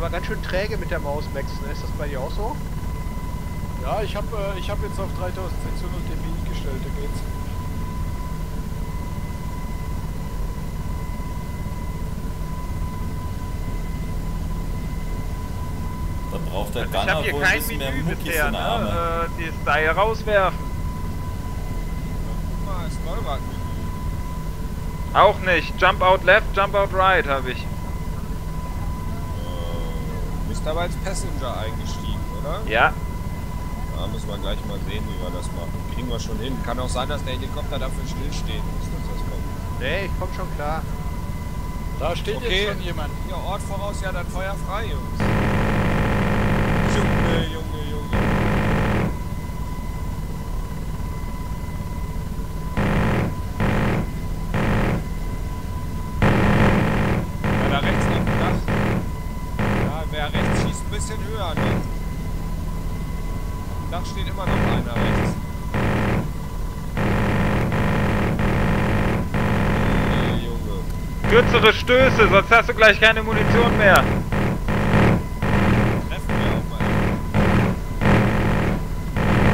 aber ganz schön träge mit der Maus, Max. Ist das bei dir auch so? Ja, ich hab jetzt auf 3600 dpi gestellt, da geht's. Dann braucht der Gunner also wohl ein bisschen mehr Muckis in Arme. Die Style rauswerfen. Ja, guck mal, auch nicht. Jump out left, jump out right habe ich. Bist aber als Passenger eingestiegen, oder? Ja. Da müssen wir gleich mal sehen, wie wir das machen. Kriegen wir schon hin. Kann auch sein, dass der Helikopter dafür stillstehen muss, dass das kommt. Nee, ich komm schon klar. Da steht okay. Jetzt schon jemand. Hier, Ort voraus, ja, dann Feuer frei, Jungs. Junge, Junge, Junge. Höher, ne? Da steht immer noch einer rechts. Hey, Junge. Kürzere Stöße, sonst hast du gleich keine Munition mehr. Treffen wir auch mal.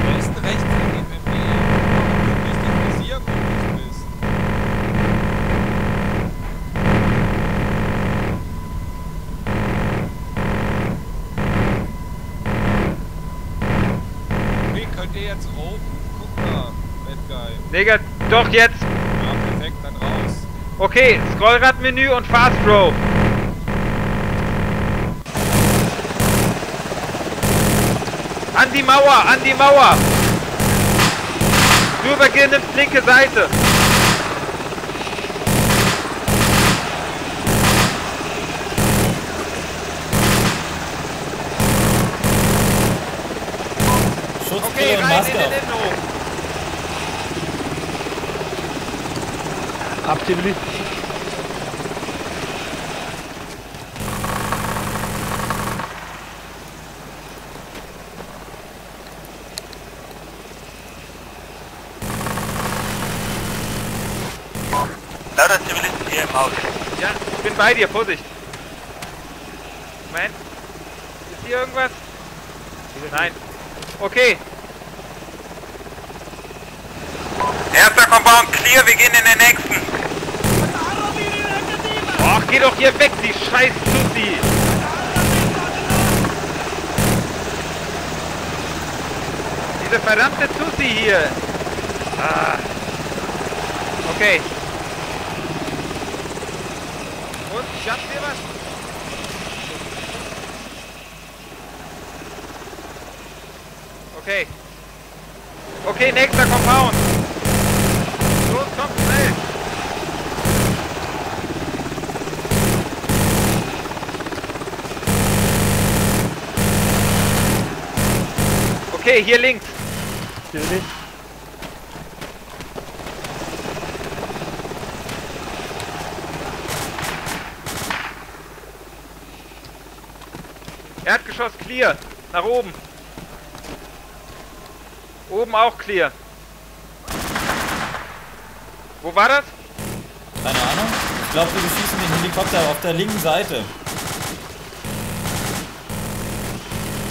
Der ist rechts in dem MP. Du bist im Visier, wo du bist. Jetzt oben, guck mal, Bad Guy. Digga, doch jetzt! Ja, perfekt, dann raus. Okay, Scrollradmenü und Fast Rope. An die Mauer, an die Mauer! Du übernimmst linke Seite. Okay, rein in den Innenhof. Ab dem Licht. Lauter Zivilisten hier im Haus. Ja, ich bin bei dir, Vorsicht. Moment. Ist hier irgendwas? Nein. Okay. Erster Compound clear, wir gehen in den nächsten. Och, geh doch hier weg, die scheiß Sussi. Diese verdammte Sussi hier. Ah. Okay. Und, schafft ihr was? Okay. Okay, nächster Compound. Los, komm, schnell! Okay, hier links. Hier links. Erdgeschoss clear. Nach oben. Oben auch clear. Wo war das? Keine Ahnung. Ich glaube, wir beschießen den Helikopter auf der linken Seite.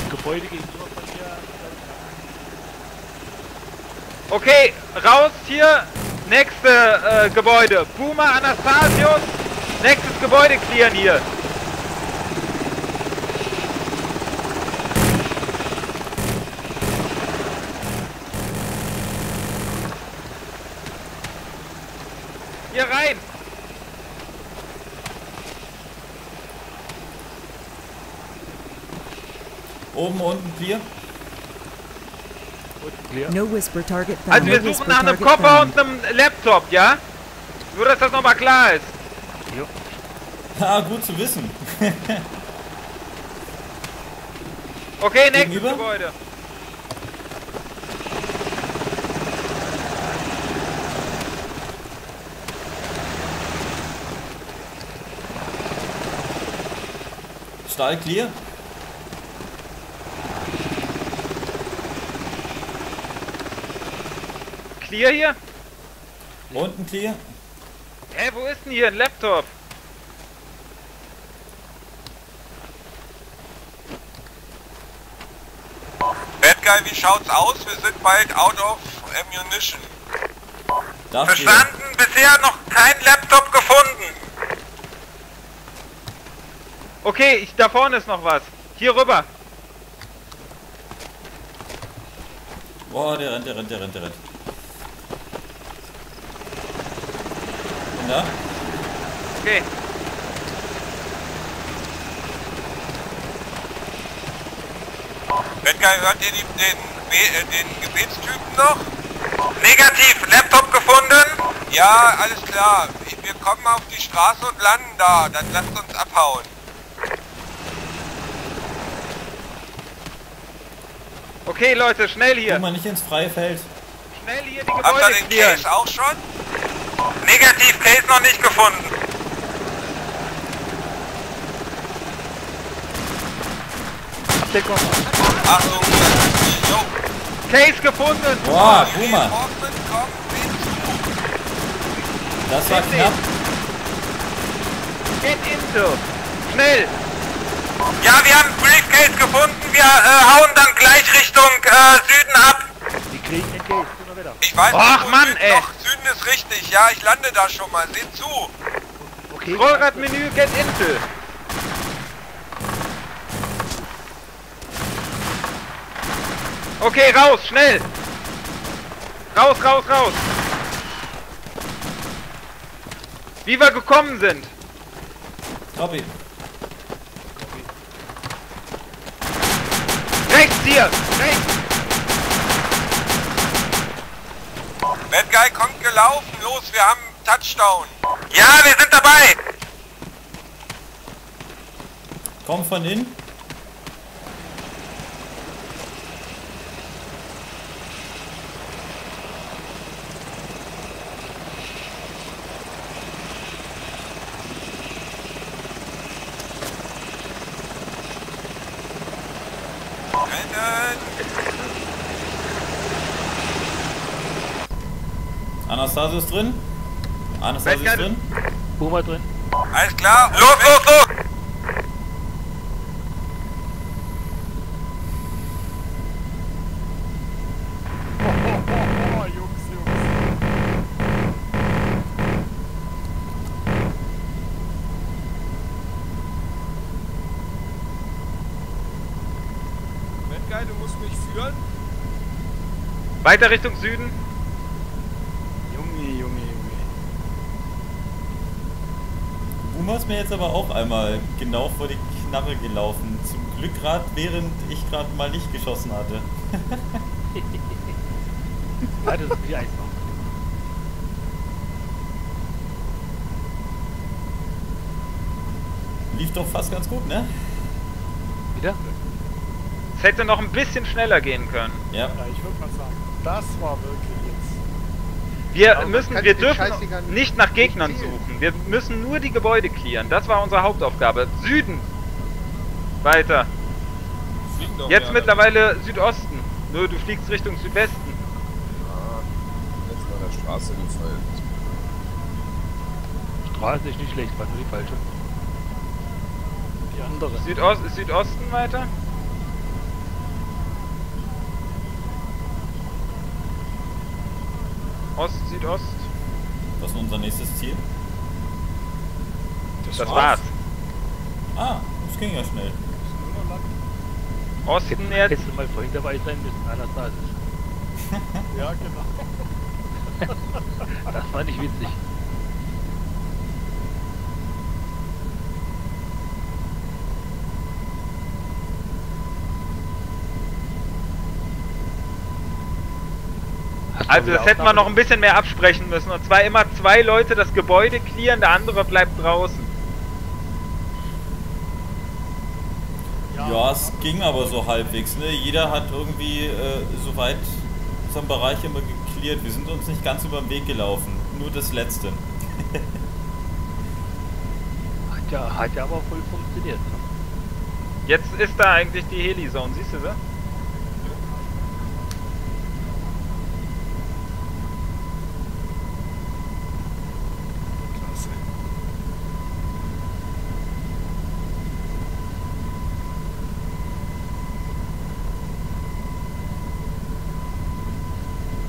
Das Gebäude gegenüber von hier. Okay, raus hier. Nächste Gebäude. Boomer, Anastasiuss. Nächstes Gebäude clearen hier. Hier rein! Oben, unten, clear. No whisper target found. Also wir suchen nach einem Koffer und einem Laptop, ja? Nur, dass das nochmal klar ist. Jo. Ah, gut zu wissen. Okay, nächstes Gebäude. Stall clear. Clear hier? Unten clear. Hä, wo ist denn hier ein Laptop? Guy, wie schaut's aus? Wir sind bald out of ammunition. Darf verstanden, gehen. Bisher noch kein Laptop gefunden. Okay, da vorne ist noch was. Hier rüber. Boah, der rennt. Na? Okay. Bettgeil, hört ihr den Gebetstypen noch? Negativ, Laptop gefunden? Ja, alles klar. Wir kommen auf die Straße und landen da. Dann lasst uns abhauen. Okay, Leute, schnell hier. Guck mal, nicht ins freie Feld. Schnell hier die Gebäude. Habt ihr den Case auch schon? Negativ, Case noch nicht gefunden. Ach so, jo. Case gefunden! Boah, guck mal! Das war knapp! Get into! Schnell! Ja, wir haben Briefcase gefunden, wir hauen dann gleich Richtung Süden ab! Die kriegen den Case, immer wieder! Ich weiß nicht, Mann, Süden, ey. Doch, Süden ist richtig, ja, ich lande da schon mal, seht zu! Okay. Rollradmenü, get into! Okay, raus, schnell! Raus! Wie wir gekommen sind! Copy. Rechts hier! Rechts! Bad Guy kommt gelaufen, los, wir haben Touchdown! Ja, wir sind dabei! Komm von innen! Anastasiuss drin? Anastasiuss drin? Boomer drin. Alles klar, los! Geil, du musst mich führen. Weiter Richtung Süden. Junge. Boomer ist mir jetzt aber auch einmal genau vor die Knarre gelaufen. Zum Glück gerade, während ich gerade mal nicht geschossen hatte. Warte, so viel Eis noch. Lief doch fast ganz gut, ne? Wieder? Es hätte noch ein bisschen schneller gehen können. Ja, ich würde mal sagen, das war wirklich jetzt. Wir dürfen nicht nach Gegnern suchen. Wir müssen nur die Gebäude clearen. Das war unsere Hauptaufgabe. Süden. Weiter. Jetzt mittlerweile Südosten. Nö, du fliegst Richtung Südwesten. Ja, jetzt war der Straße gefallen. Straße ist nicht schlecht, war nur die falsche. Die andere. Südosten weiter. Ost, Südost. Was ist unser nächstes Ziel? Das war's. Ah, das ging ja schnell. Osten jetzt. Hättest du mal vorhin dabei sein müssen, Anastasiuss. Ja, genau. Das war nicht witzig. Also das hätten wir noch ein bisschen mehr absprechen müssen. Und zwar immer zwei Leute das Gebäude clearen, der andere bleibt draußen. Ja, es ging aber so halbwegs, ne? Jeder hat irgendwie soweit unseren Bereich immer gecleart. Wir sind uns nicht ganz über den Weg gelaufen. Nur das Letzte. hat ja aber voll funktioniert. Jetzt ist da eigentlich die Heli-Zone, siehst du sie?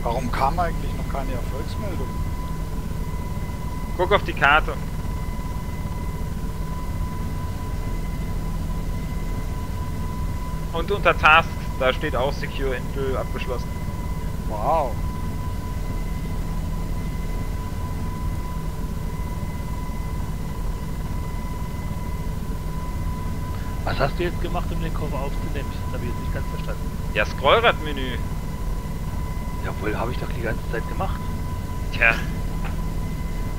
Warum kam eigentlich noch keine Erfolgsmeldung? Guck auf die Karte. Und unter Tasks, da steht auch Secure Insel abgeschlossen. Wow. Was hast du jetzt gemacht, um den Koffer aufzunehmen? Das habe ich jetzt nicht ganz verstanden. Ja, Scrollradmenü. Jawohl, habe ich doch die ganze Zeit gemacht. Tja.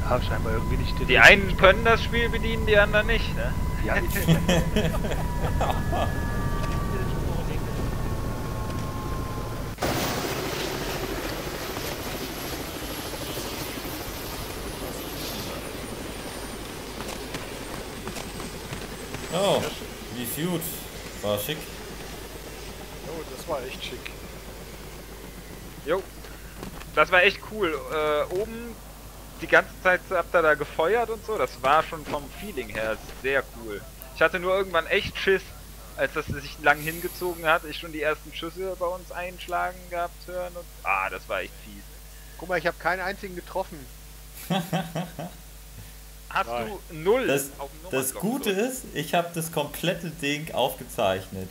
Ja, scheinbar irgendwie nicht. Die einen können das Spiel bedienen, die anderen nicht, ne? Ja, die Oh, die Feud war schick. Oh, das war echt schick. Jo, das war echt cool. Oben die ganze Zeit habt ihr da gefeuert und so. Das war schon vom Feeling her sehr cool. Ich hatte nur irgendwann echt Schiss, als das sich lang hingezogen hat. Ich schon die ersten Schüsse bei uns einschlagen gehabt hören. Und das war echt fies. Guck mal, ich habe keinen einzigen getroffen. Hast du null? Das Gute ist, ich habe das komplette Ding aufgezeichnet.